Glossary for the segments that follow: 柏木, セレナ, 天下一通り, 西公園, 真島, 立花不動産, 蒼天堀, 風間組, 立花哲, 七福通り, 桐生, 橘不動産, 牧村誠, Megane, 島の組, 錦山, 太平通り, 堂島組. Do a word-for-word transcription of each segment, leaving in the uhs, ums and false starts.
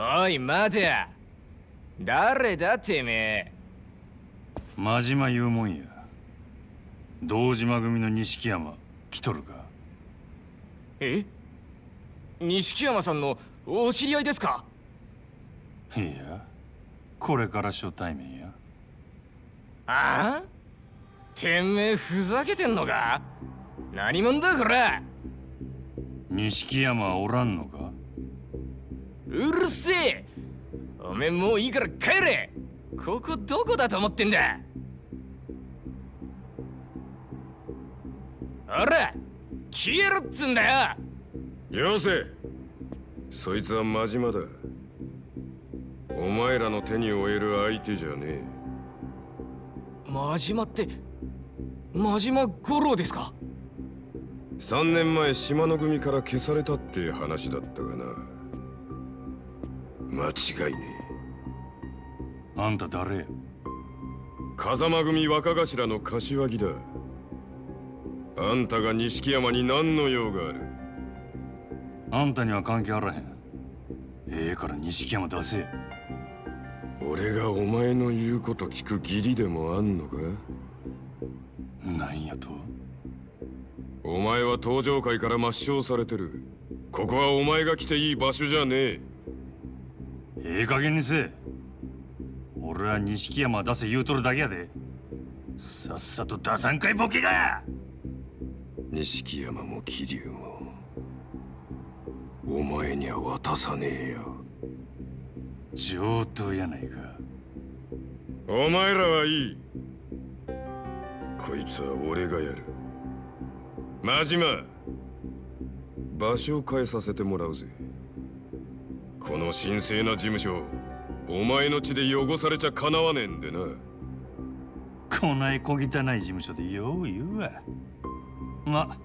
おい待てや、誰だてめえ。真島言うもんや。堂島組の錦山来とるか。え、錦山さんのお知り合いですか。いや、これから初対面や。ああ、てめえふざけてんのか。何者だこれ。錦山おらんのか。うるせえ、おめえもういいから帰れ。ここどこだと思ってんだ。あら、消えろっつんだよ。よせ、そいつは真島だ。お前らの手に負える相手じゃねえ。真島って真島五郎ですか。さんねんまえ島の組から消されたって話だったがな。間違いねえ。あんた誰。風間組若頭の柏木だ。あんたが錦山に何の用がある。あんたには関係あらへん。ええから錦山出せ。俺がお前の言うこと聞く義理でもあんのか。なんやと。お前は登場界から抹消されてる。ここはお前が来ていい場所じゃねえ。ええ加減にせえ。俺は錦山出せ言うとるだけやで。さっさと出さんかいボケが。錦山も桐生もお前には渡さねえよ。上等やないか。お前らはいい。こいつは俺がやる。真島、場所を変えさせてもらうぜ。この神聖な事務所、お前の血で汚されちゃかなわねえんでな。こない小汚い事務所でよう言うわ。ま、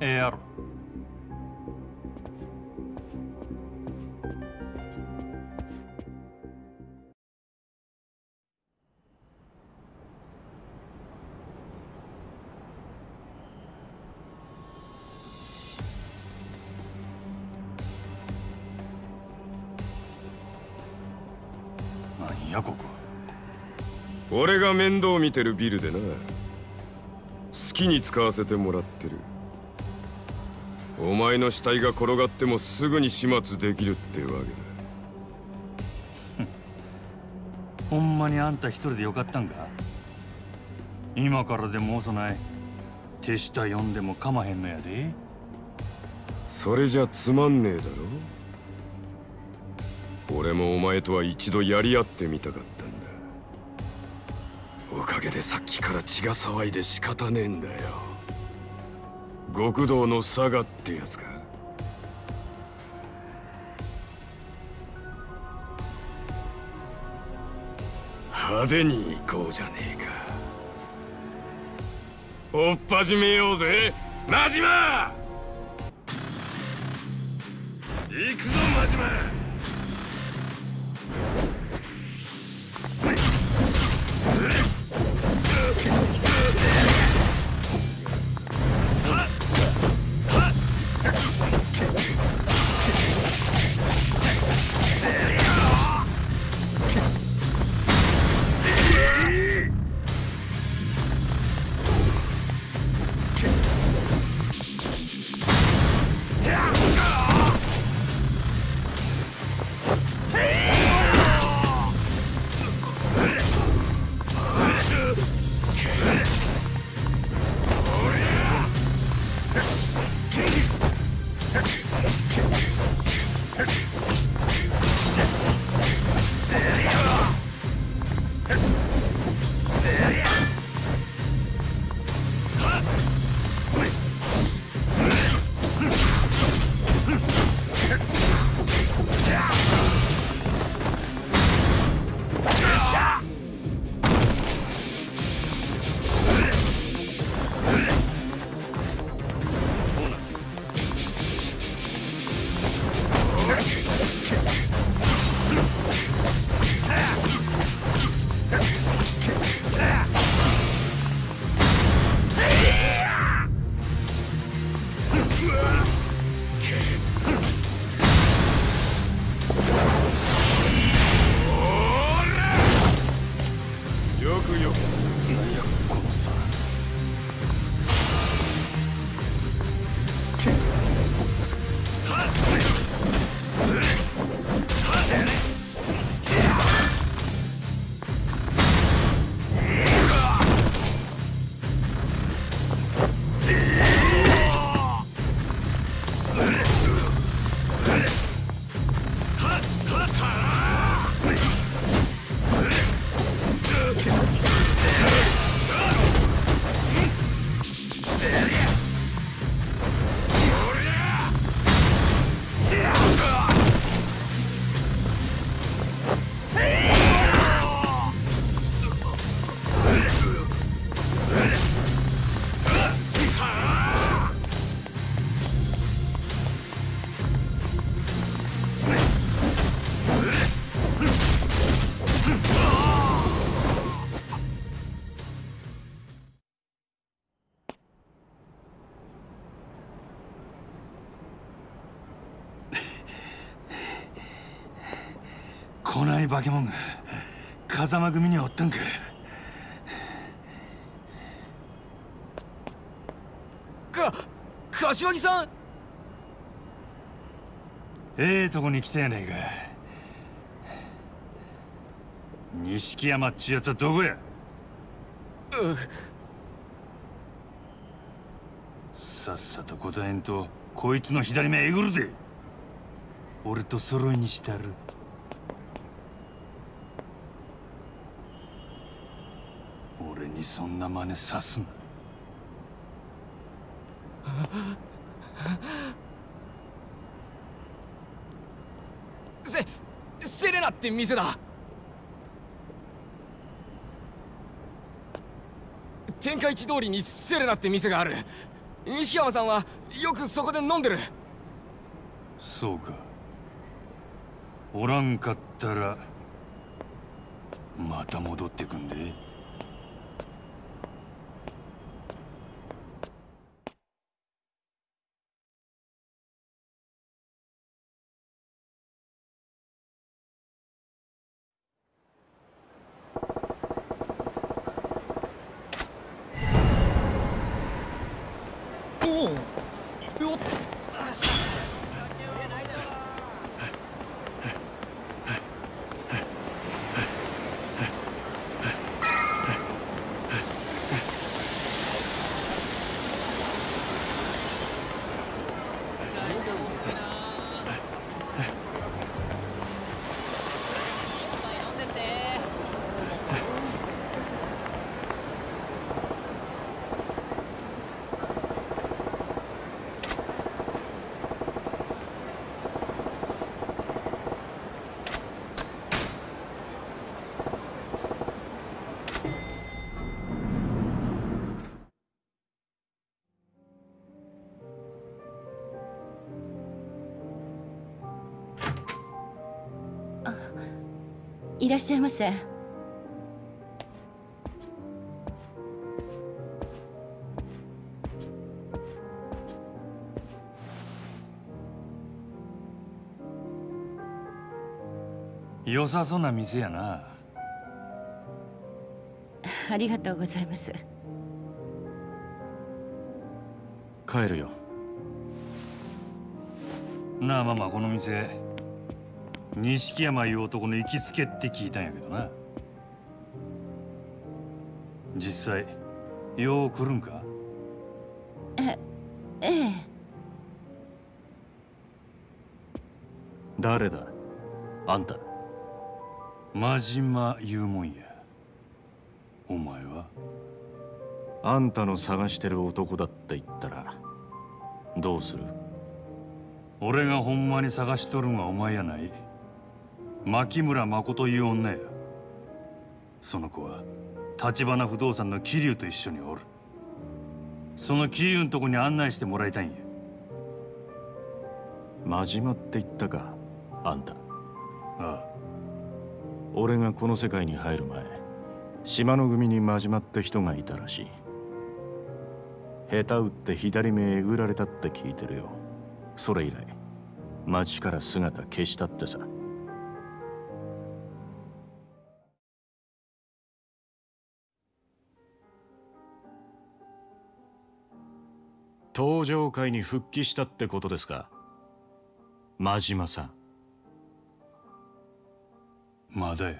ええやろ。何やここ。俺が面倒見てるビルでな。好きに使わせてもらってる。お前の死体が転がってもすぐに始末できるってわけだ。ほんまにあんた一人でよかったんか。今からでも遅ない。手下呼んでもかまへんのやで。それじゃつまんねえだろ。俺もお前とは一度やり合ってみたかったんだ。おかげでさっきから血が騒いで仕方ねえんだよ。極道のサガってやつか。派手に行こうじゃねえか。追っ始めようぜ真島。行くぞ真島。こない化け物が風間組にはおったんか。か柏木さん、ええとこに来たやねえか。錦山っちゅうやつはどこや。うっ、さっさと答えんとこいつの左目えぐるで。俺と揃いにしたる。俺にそんな真似さすな。セセレナって店だ。天下一通りにセレナって店がある。西山さんはよくそこで飲んでる。そうか。おらんかったらまた戻ってくんで。いらっしゃいませ。良さそうな店やな。ありがとうございます。帰るよ。なあママ、この店錦山いう男の行きつけって聞いたんやけどな。実際よう来るんか。えええ誰だあんた。真島いうもんや。お前はあんたの探してる男だって言ったらどうする。俺がほんまに探しとるんはお前やない。牧村誠という女や。その子は橘不動産の桐生と一緒におる。その桐生のとこに案内してもらいたいんや。真島って言ったかあんた。ああ、俺がこの世界に入る前、島の組に真島って人がいたらしい。下手打って左目えぐられたって聞いてるよ。それ以来町から姿消したってさ。登場会に復帰したってことですか真島さん。まだや。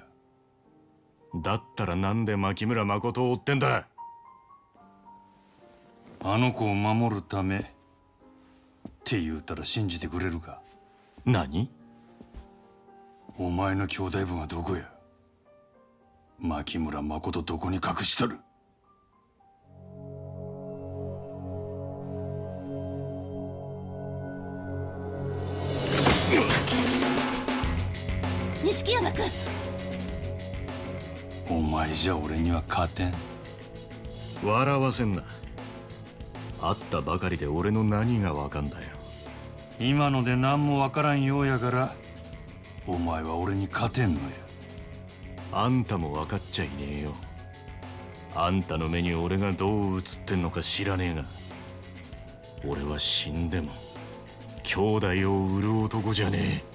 だったらなんで牧村誠を追ってんだ。あの子を守るためって言うたら信じてくれるか。何、お前の兄弟分はどこや。牧村誠どこに隠したる。錦山君、お前じゃ俺には勝てん。笑わせんな。会ったばかりで俺の何が分かんだよ。今ので何も分からんようやからお前は俺に勝てんのや。あんたも分かっちゃいねえよ。あんたの目に俺がどう映ってんのか知らねえが、俺は死んでも兄弟を売る男じゃねえ。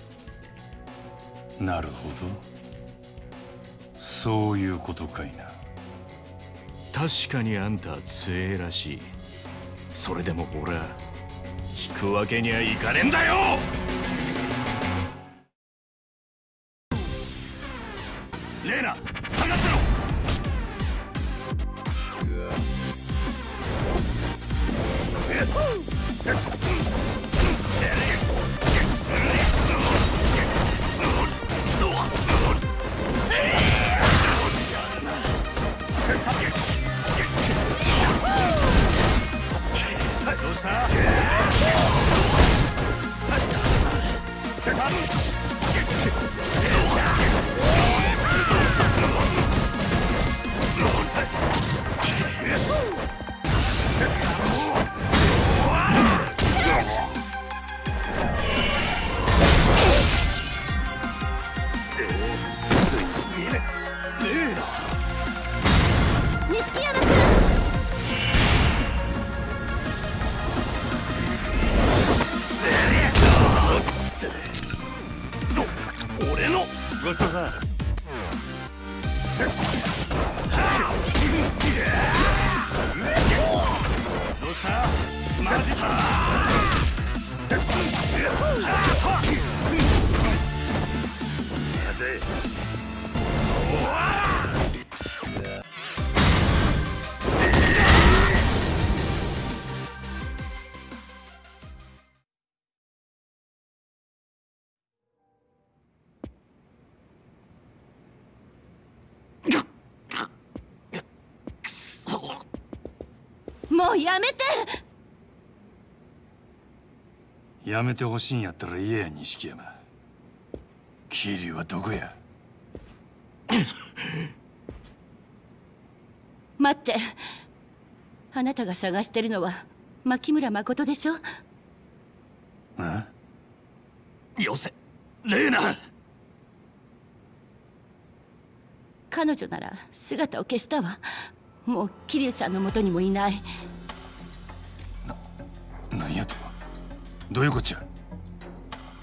なるほど、そういうことかいな。確かにあんた強えらしい。それでも俺は引くわけにはいかねえんだよ。レーナ下がってろ。どうした錦山君。ごちそうさもうやめて。やめてほしいんやったら言えや、錦山。桐生はどこや。待って、あなたが探してるのは牧村誠でしょ。ああ、よせレーナ。彼女なら姿を消したわ。もう桐生さんのもとにもいない。な、なんやと、どういうこっちゃ。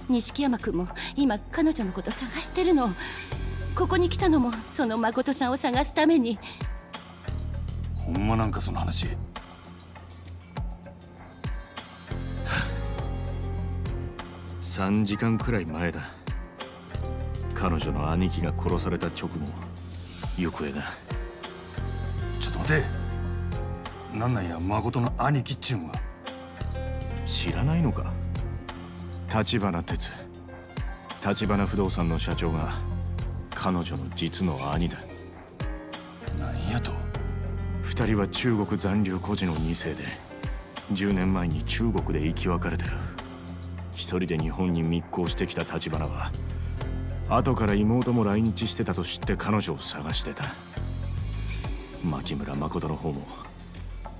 錦山君も今彼女のこと探してるの。ここに来たのもその誠さんを探すために。ほんまなんかその話。さんじかんくらい前だ。彼女の兄貴が殺された直後、行方が。ちょっと待て、なんなんや誠の兄貴っちゅうんは。知らないのか。立花哲、立花不動産の社長が彼女の実の兄だ。なんやと。二人は中国残留孤児の二世で、じゅうねんまえに中国で生き別れてる。一人で日本に密航してきた立花は、後から妹も来日してたと知って彼女を探してた。牧村誠の方も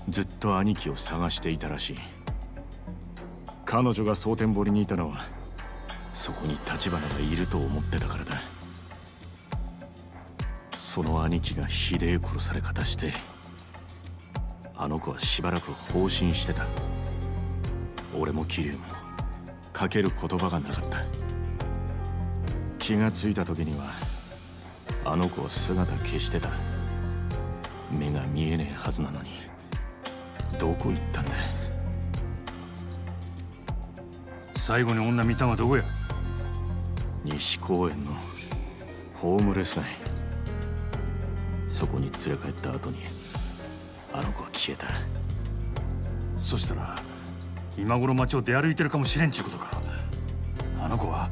ずっと兄貴を探していたらしい。彼女が蒼天堀にいたのは、そこに立花がいると思ってたからだ。その兄貴がひでえ殺され方して、あの子はしばらく放心してた。俺も桐生もかける言葉がなかった。気がついた時にはあの子は姿消してた。目が見えねえはずなのに、どこ行ったんだ。最後に女見たんはどこや。西公園のホームレス街。そこに連れ帰った後にあの子は消えた。そしたら今頃街を出歩いてるかもしれんちゅうことか。あの子は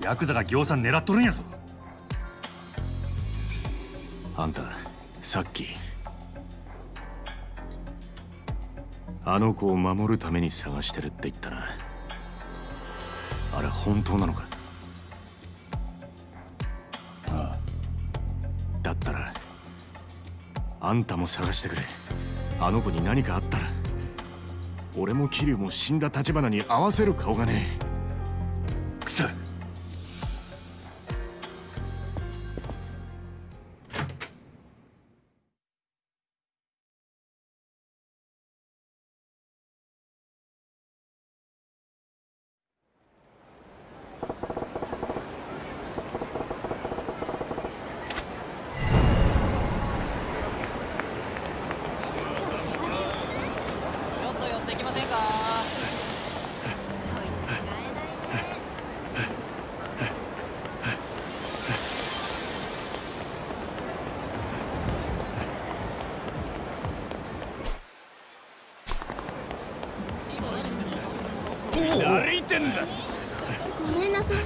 ヤクザが行さん狙っとるんやぞ。あんたさっきあの子を守るために探してるって言ったな。あれ本当なのか。ああ、だったらあんたも探してくれ。あの子に何かあったら俺も桐生も死んだ立花に合わせる顔がねえ。くそっ。ごめんなさい。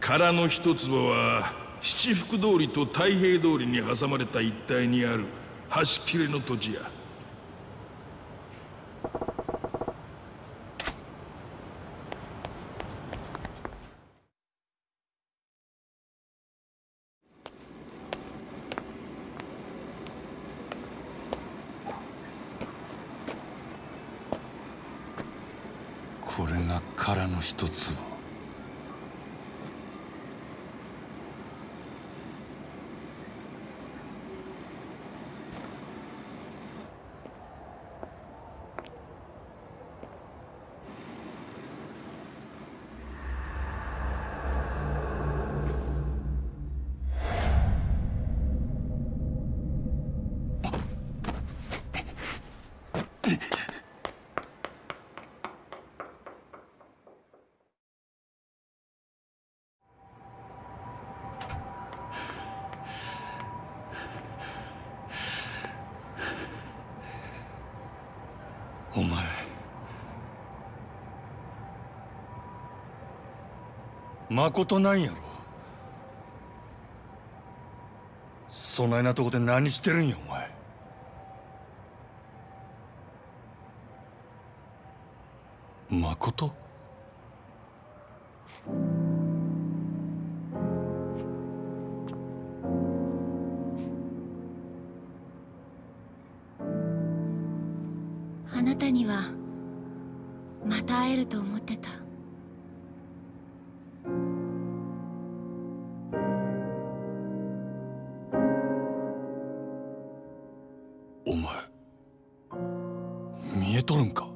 殻の一坪は七福通りと太平通りに挟まれた一帯にある端切れの土地や。これが殻の一坪。お前、まことなんやろ。そないなとこで何してるんやお前。まこと?あなたにはまた会えると思ってた。お前見えとるんか。